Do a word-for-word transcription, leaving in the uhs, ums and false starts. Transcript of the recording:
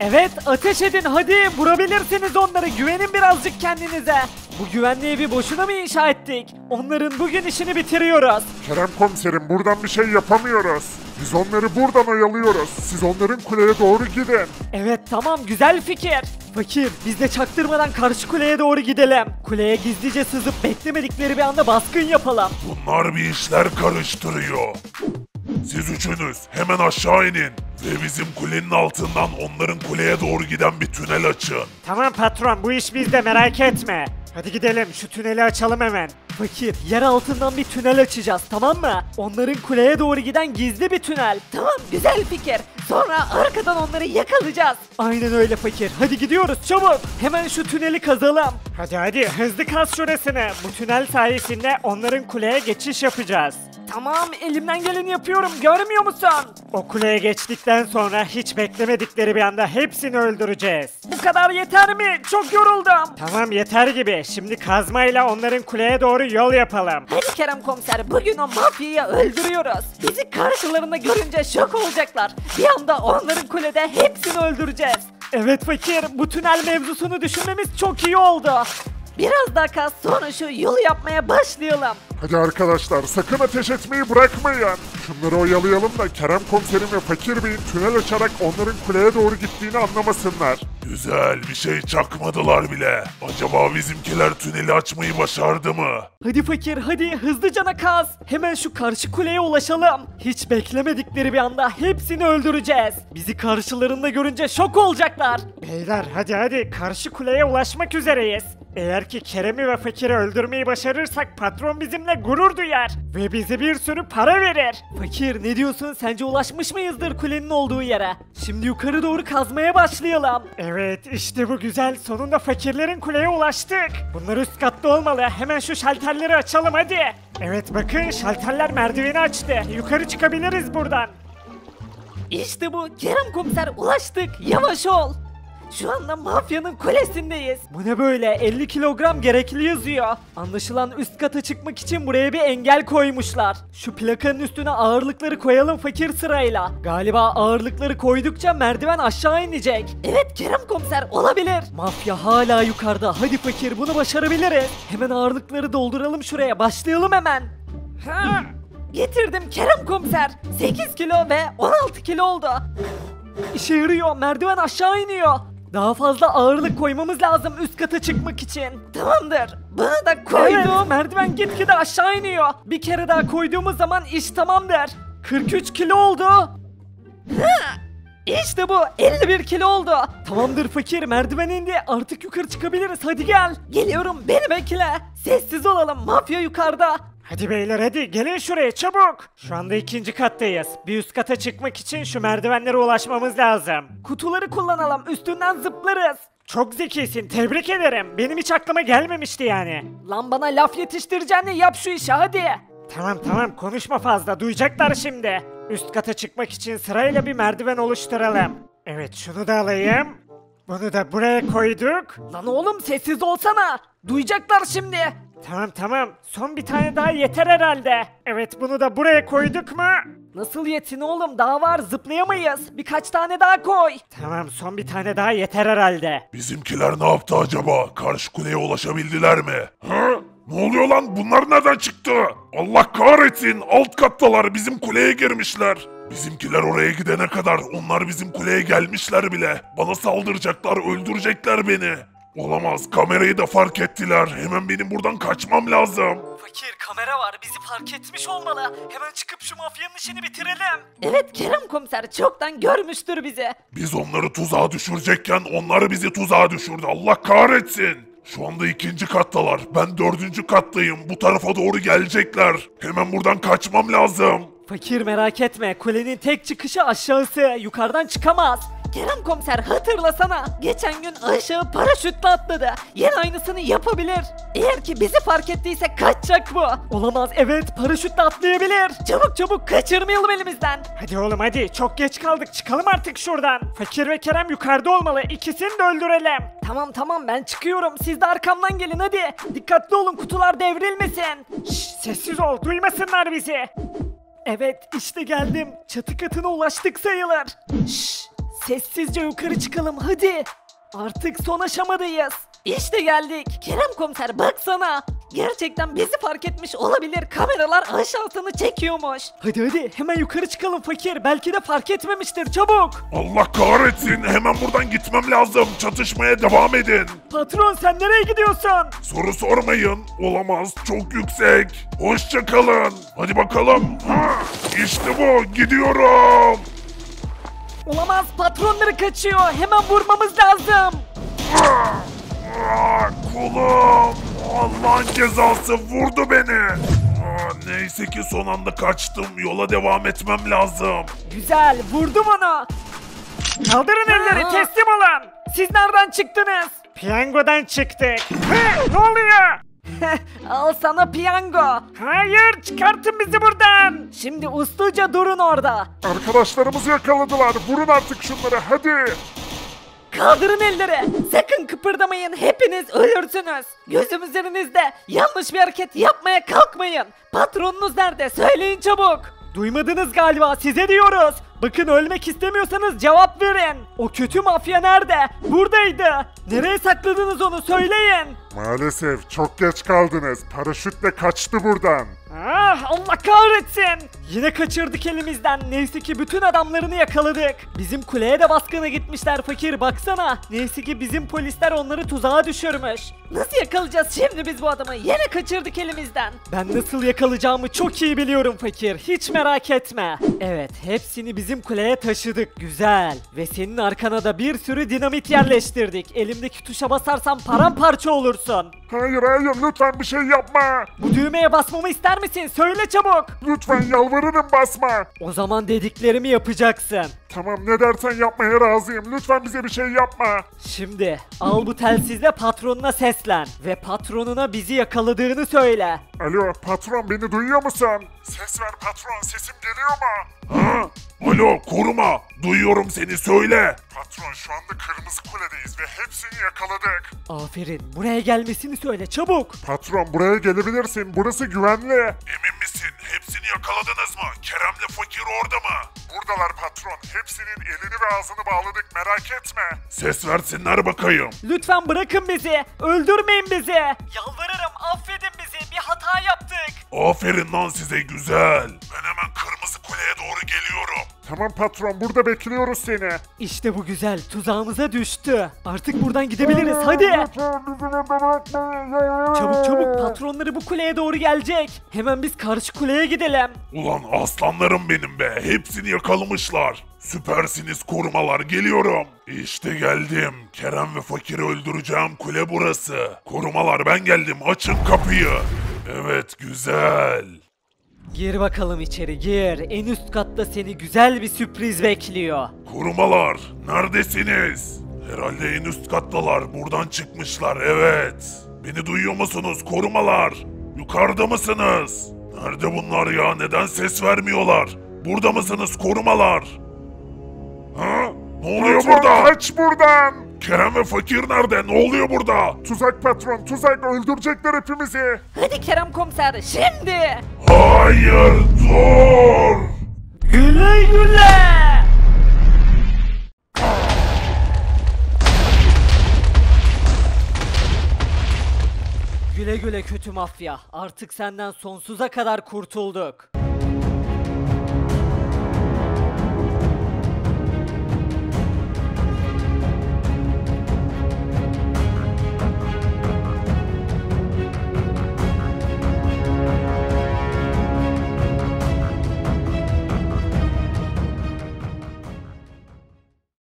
Evet, ateş edin hadi, vurabilirsiniz onları, güvenin birazcık kendinize. Bu güvenli evi boşuna mı inşa ettik? Onların bugün işini bitiriyoruz. Kerem komiserim, buradan bir şey yapamıyoruz. Biz onları buradan oyalıyoruz. Siz onların kuleye doğru gidin. Evet tamam, güzel fikir. Fakir, biz de çaktırmadan karşı kuleye doğru gidelim. Kuleye gizlice sızıp beklemedikleri bir anda baskın yapalım. Bunlar bir işler karıştırıyor. Siz üçünüz hemen aşağı inin ve bizim kulenin altından onların kuleye doğru giden bir tünel açın. Tamam patron, bu iş bizde, merak etme. Hadi gidelim, şu tüneli açalım hemen. Fakir, yer altından bir tünel açacağız, tamam mı? Onların kuleye doğru giden gizli bir tünel. Tamam, güzel fikir. Sonra arkadan onları yakalayacağız. Aynen öyle Fakir. Hadi gidiyoruz çabuk. Hemen şu tüneli kazalım. Hadi hadi hızlı kaz şurasını. Bu tünel sayesinde onların kuleye geçiş yapacağız. Tamam, elimden geleni yapıyorum, görmüyor musun? O kuleye geçtikten sonra hiç beklemedikleri bir anda hepsini öldüreceğiz. Bu kadar yeter mi? Çok yoruldum. Tamam, yeter gibi. Şimdi kazmayla onların kuleye doğru yol yapalım. Hadi Kerem komiser, bugün o mafyayı öldürüyoruz. Bizi karşılarında görünce şok olacaklar. Bir anda onların kulede hepsini öldüreceğiz. Evet Fakir, bu tünel mevzusunu düşünmemiz çok iyi oldu. Biraz daha kaz, sonra şu yolu yapmaya başlayalım. Hadi arkadaşlar, sakın ateş etmeyi bırakmayın. Şunları oyalayalım da Kerem komiserim ve Fakir Bey'in tünel açarak onların kuleye doğru gittiğini anlamasınlar. Güzel, bir şey çakmadılar bile. Acaba bizimkiler tüneli açmayı başardı mı? Hadi Fakir, hadi hızlıca kaz. Hemen şu karşı kuleye ulaşalım. Hiç beklemedikleri bir anda hepsini öldüreceğiz. Bizi karşılarında görünce şok olacaklar. Beyler hadi hadi, karşı kuleye ulaşmak üzereyiz. Eğer ki Kerem'i ve Fakir'i öldürmeyi başarırsak patron bizimle gurur duyar ve bize bir sürü para verir. Fakir, ne diyorsun? Sence ulaşmış mıyızdır kulenin olduğu yere? Şimdi yukarı doğru kazmaya başlayalım. Evet, işte bu güzel. Sonunda fakirlerin kuleye ulaştık. Bunlar üst katta olmalı. Hemen şu şalterleri açalım hadi. Evet bakın, şalterler merdiveni açtı. Yukarı çıkabiliriz buradan. İşte bu. Kerem komiser, ulaştık. Yavaş ol. Şu anda mafyanın kulesindeyiz. Bu ne böyle? elli kilogram gerekli yazıyor. Anlaşılan üst kata çıkmak için buraya bir engel koymuşlar. Şu plakanın üstüne ağırlıkları koyalım Fakir, sırayla. Galiba ağırlıkları koydukça merdiven aşağı inecek. Evet Kerem komiser, olabilir. Mafya hala yukarıda. Hadi Fakir, bunu başarabiliriz. Hemen ağırlıkları dolduralım şuraya. Başlayalım hemen. Ha, getirdim Kerem komiser. sekiz kilo ve on altı kilo oldu. İşe yarıyor. Merdiven aşağı iniyor. Daha fazla ağırlık koymamız lazım üst kata çıkmak için. Tamamdır. Bunu da koydum. Evet, merdiven gitgide aşağı iniyor. Bir kere daha koyduğumuz zaman iş tamamdır. kırk üç kilo oldu. Ha, işte bu. elli bir kilo oldu. Tamamdır Fakir. Merdiven indi. Artık yukarı çıkabiliriz. Hadi gel. Geliyorum. Beni bekle. Sessiz olalım. Mafya yukarıda. Hadi beyler hadi, gelin şuraya çabuk. Şu anda ikinci kattayız. Bir üst kata çıkmak için şu merdivenlere ulaşmamız lazım. Kutuları kullanalım, üstünden zıplarız. Çok zekisin, tebrik ederim. Benim hiç aklıma gelmemişti yani. Lan bana laf yetiştireceğine yap şu işi hadi. Tamam tamam, konuşma fazla, duyacaklar şimdi. Üst kata çıkmak için sırayla bir merdiven oluşturalım. Evet, şunu da alayım. Bunu da buraya koyduk. Lan oğlum sessiz olsana, duyacaklar şimdi. Tamam tamam. Son bir tane daha yeter herhalde. Evet, bunu da buraya koyduk mu? Nasıl yetin oğlum? Daha var, zıplayamayız. Birkaç tane daha koy. Tamam, son bir tane daha yeter herhalde. Bizimkiler ne yaptı acaba? Karşı kuleye ulaşabildiler mi? Hı? Ne oluyor lan? Bunlar nereden çıktı? Allah kahretsin. Alt kattalar, bizim kuleye girmişler. Bizimkiler oraya gidene kadar onlar bizim kuleye gelmişler bile. Bana saldıracaklar, öldürecekler beni. Olamaz, kamerayı da fark ettiler. Hemen benim buradan kaçmam lazım. Fakir, kamera var, bizi fark etmiş olmalı. Hemen çıkıp şu mafyanın işini bitirelim. Evet Kerem komiser, çoktan görmüştür bizi. Biz onları tuzağa düşürecekken onlar bizi tuzağa düşürdü. Allah kahretsin. Şu anda ikinci kattalar, ben dördüncü kattayım. Bu tarafa doğru gelecekler. Hemen buradan kaçmam lazım. Fakir, merak etme, kulenin tek çıkışı aşağısı, yukarıdan çıkamaz. Kerem komiser, hatırlasana. Geçen gün aşağı paraşütle atladı. Yine aynısını yapabilir. Eğer ki bizi fark ettiyse kaçacak bu. Olamaz, evet, paraşütle atlayabilir. Çabuk çabuk, kaçırmayalım elimizden. Hadi oğlum hadi, çok geç kaldık, çıkalım artık şuradan. Fakir ve Kerem yukarıda olmalı, ikisini de öldürelim. Tamam tamam, ben çıkıyorum, siz de arkamdan gelin hadi. Dikkatli olun, kutular devrilmesin. Şşş, sessiz ol, duymasınlar bizi. Evet, işte geldim, çatı katına ulaştık sayılır. Şşş. Sessizce yukarı çıkalım hadi. Artık son aşamadayız. İşte geldik. Kerem komiser baksana. Gerçekten bizi fark etmiş olabilir. Kameralar aşağısını çekiyormuş. Hadi hadi hemen yukarı çıkalım fakir. Belki de fark etmemiştir, çabuk. Allah kahretsin, hemen buradan gitmem lazım. Çatışmaya devam edin. Patron sen nereye gidiyorsun? Soru sormayın. Olamaz, çok yüksek. Hoşçakalın. Hadi bakalım. Ha, işte bu, gidiyorum. Olamaz, patronları kaçıyor. Hemen vurmamız lazım. Ha, ha, kolum. Allah'ın cezası vurdu beni. Aa, neyse ki son anda kaçtım. Yola devam etmem lazım. Güzel, vurdum onu. Kaldırın elleri, teslim olun. Siz nereden çıktınız? Piyangodan çıktık. He, ne oluyor? Al sana piyango. Hayır, çıkartın bizi buradan. Şimdi usluca durun orada. Arkadaşlarımızı yakaladılar. Vurun artık şunları hadi. Kaldırın elleri. Sakın kıpırdamayın. Hepiniz ölürsünüz. Gözümüz önünüzde. Yanlış bir hareket yapmaya kalkmayın. Patronunuz nerede? Söyleyin çabuk. Duymadınız galiba. Size diyoruz. Bakın ölmek istemiyorsanız cevap verin. O kötü mafya nerede? Buradaydı. Nereye sakladınız onu? Söyleyin. Maalesef çok geç kaldınız. Paraşütle kaçtı buradan. Ah, Allah kahretsin. Yine kaçırdık elimizden. Neyse ki bütün adamlarını yakaladık. Bizim kuleye de baskına gitmişler fakir, baksana. Neyse ki bizim polisler onları tuzağa düşürmüş. Nasıl yakalayacağız şimdi biz bu adamı? Yine kaçırdık elimizden. Ben nasıl yakalayacağımı çok iyi biliyorum fakir. Hiç merak etme. Evet, hepsini bizim kuleye taşıdık. Güzel. Ve senin arkana da bir sürü dinamit yerleştirdik. Elimdeki tuşa basarsan paramparça olursun. Hayır hayır, lütfen bir şey yapma. Bu düğmeye basmamı ister misin? Söyle çabuk. Lütfen yalvarırım, basma. O zaman dediklerimi yapacaksın. Tamam, ne dersen yapmaya razıyım. Lütfen bize bir şey yapma. Şimdi al bu telsizle patronuna seslen. Ve patronuna bizi yakaladığını söyle. Alo patron, beni duyuyor musun? Ses ver patron, sesim geliyor mu? Ha? Alo koruma, duyuyorum seni, söyle. Patron şu anda Kırmızı Kule'deyiz ve hepsini yakaladık. Aferin, buraya gelmesini söyle çabuk. Patron buraya gelebilirsin, burası güvenli. Emin misin, hepsini yakaladınız mı? Kerem'le Fakir orada mı? Buradalar patron, hepsinin elini ve ağzını bağladık, merak etme. Ses versinler bakayım. Lütfen bırakın bizi, öldürmeyin bizi. Yalvarırım affedin bizi, bir hata yaptık. Aferin lan size, güzel. Ben hemen Kırmızı Kule'ye doğru geliyorum. Tamam patron, burada bekliyoruz seni. İşte bu, güzel, tuzağımıza düştü. Artık buradan gidebiliriz hadi. Çabuk çabuk, patronları bu kuleye doğru gelecek. Hemen biz karşı kuleye gidelim. Ulan aslanlarım benim be, hepsini yakalamışlar. Süpersiniz korumalar, geliyorum. İşte geldim. Kerem ve Fakir'i öldüreceğim kule burası. Korumalar ben geldim, açın kapıyı. Evet güzel. Gir bakalım içeri, gir. En üst katta seni güzel bir sürpriz bekliyor. Korumalar, neredesiniz? Herhalde en üst kattalar. Buradan çıkmışlar, evet. Beni duyuyor musunuz korumalar? Yukarıda mısınız? Nerede bunlar ya? Neden ses vermiyorlar? Burada mısınız korumalar? Ha? Ne oluyor patron, burada? Kaç buradan! Kerem ve Fakir nerede? Ne oluyor burada? Tuzak patron, tuzak, öldürecekler hepimizi. Hadi Kerem komiser, şimdi. Hayır, dur. Güle güle. Güle güle kötü mafya. Artık senden sonsuza kadar kurtulduk.